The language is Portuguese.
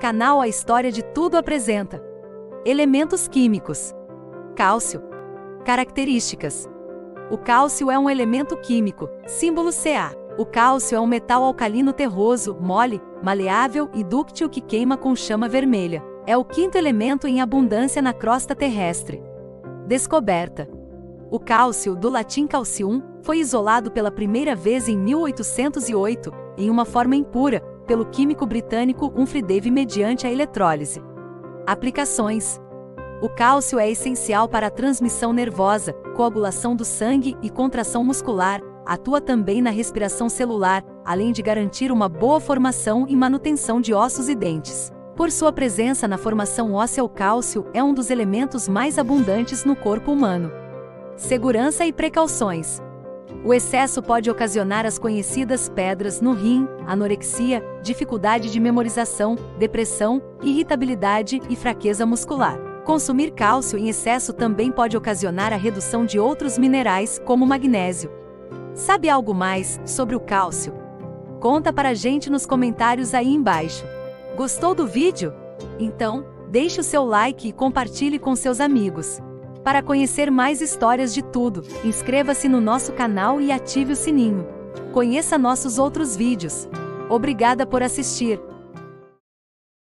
Canal A História de Tudo apresenta elementos químicos. Cálcio. Características. O cálcio é um elemento químico, símbolo Ca. O cálcio é um metal alcalino terroso, mole, maleável e dúctil que queima com chama vermelha. É o quinto elemento em abundância na crosta terrestre. Descoberta. O cálcio, do latim calcium, foi isolado pela primeira vez em 1808, em uma forma impura, pelo químico britânico Humphrey Davy mediante a eletrólise. Aplicações. O cálcio é essencial para a transmissão nervosa, coagulação do sangue e contração muscular, atua também na respiração celular, além de garantir uma boa formação e manutenção de ossos e dentes. Por sua presença na formação óssea, o cálcio é um dos elementos mais abundantes no corpo humano. Segurança e precauções. O excesso pode ocasionar as conhecidas pedras no rim, anorexia, dificuldade de memorização, depressão, irritabilidade e fraqueza muscular. Consumir cálcio em excesso também pode ocasionar a redução de outros minerais, como magnésio. Sabe algo mais sobre o cálcio? Conta para a gente nos comentários aí embaixo. Gostou do vídeo? Então, deixe o seu like e compartilhe com seus amigos. Para conhecer mais histórias de tudo, inscreva-se no nosso canal e ative o sininho. Conheça nossos outros vídeos. Obrigada por assistir!